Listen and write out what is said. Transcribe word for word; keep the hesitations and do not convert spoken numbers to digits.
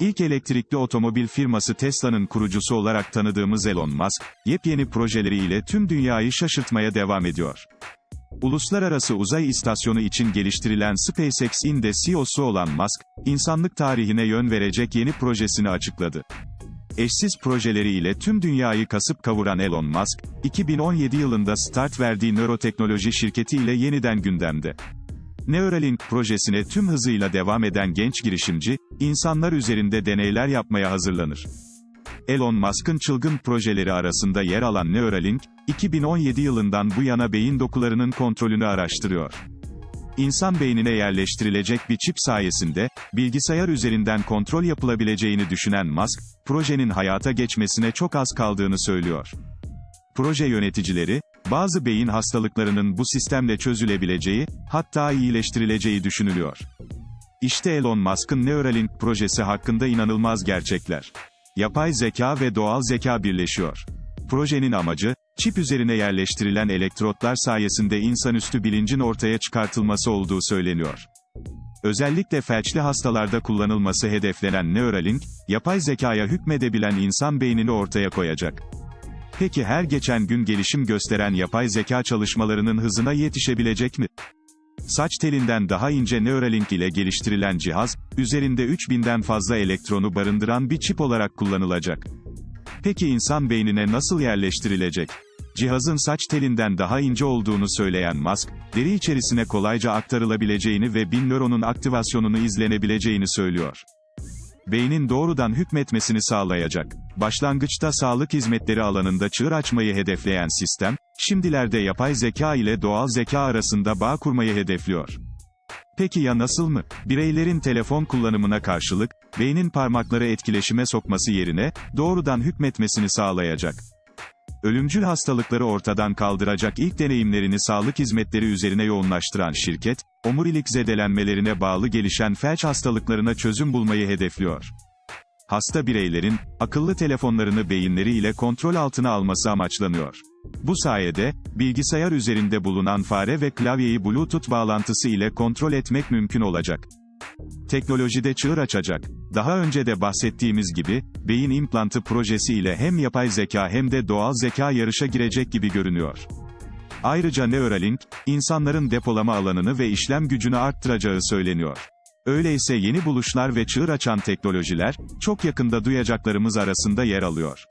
İlk elektrikli otomobil firması Tesla'nın kurucusu olarak tanıdığımız Elon Musk, yepyeni projeleriyle tüm dünyayı şaşırtmaya devam ediyor. Uluslararası Uzay İstasyonu için geliştirilen SpaceX'in de C E O'su olan Musk, insanlık tarihine yön verecek yeni projesini açıkladı. Eşsiz projeleriyle tüm dünyayı kasıp kavuran Elon Musk, iki bin on yedi yılında start verdiği nöroteknoloji şirketiyle yeniden gündemde. Neuralink projesine tüm hızıyla devam eden genç girişimci, insanlar üzerinde deneyler yapmaya hazırlanır. Elon Musk'ın çılgın projeleri arasında yer alan Neuralink, iki bin on yedi yılından bu yana beyin dokularının kontrolünü araştırıyor. İnsan beynine yerleştirilecek bir çip sayesinde, bilgisayar üzerinden kontrol yapılabileceğini düşünen Musk, projenin hayata geçmesine çok az kaldığını söylüyor. Proje yöneticileri, bazı beyin hastalıklarının bu sistemle çözülebileceği, hatta iyileştirileceği düşünülüyor. İşte Elon Musk'ın Neuralink projesi hakkında inanılmaz gerçekler. Yapay zeka ve doğal zeka birleşiyor. Projenin amacı, çip üzerine yerleştirilen elektrotlar sayesinde insanüstü bilincin ortaya çıkartılması olduğu söyleniyor. Özellikle felçli hastalarda kullanılması hedeflenen Neuralink, yapay zekaya hükmedebilen insan beynini ortaya koyacak. Peki her geçen gün gelişim gösteren yapay zeka çalışmalarının hızına yetişebilecek mi? Saç telinden daha ince Neuralink ile geliştirilen cihaz, üzerinde üç binden fazla elektronu barındıran bir çip olarak kullanılacak. Peki insan beynine nasıl yerleştirilecek? Cihazın saç telinden daha ince olduğunu söyleyen Musk, deri içerisine kolayca aktarılabileceğini ve bin nöronun aktivasyonunu izlenebileceğini söylüyor. Beynin doğrudan hükmetmesini sağlayacak. Başlangıçta sağlık hizmetleri alanında çığır açmayı hedefleyen sistem, şimdilerde yapay zeka ile doğal zeka arasında bağ kurmayı hedefliyor. Peki ya nasıl mı? Bireylerin telefon kullanımına karşılık, beynin parmakları etkileşime sokması yerine, doğrudan hükmetmesini sağlayacak. Ölümcül hastalıkları ortadan kaldıracak ilk deneyimlerini sağlık hizmetleri üzerine yoğunlaştıran şirket, omurilik zedelenmelerine bağlı gelişen felç hastalıklarına çözüm bulmayı hedefliyor. Hasta bireylerin, akıllı telefonlarını beyinleri ile kontrol altına alması amaçlanıyor. Bu sayede, bilgisayar üzerinde bulunan fare ve klavyeyi Bluetooth bağlantısı ile kontrol etmek mümkün olacak. Teknolojide çığır açacak. Daha önce de bahsettiğimiz gibi, beyin implantı projesi ile hem yapay zeka hem de doğal zeka yarışa girecek gibi görünüyor. Ayrıca Neuralink, insanların depolama alanını ve işlem gücünü arttıracağı söyleniyor. Öyleyse yeni buluşlar ve çığır açan teknolojiler, çok yakında duyacaklarımız arasında yer alıyor.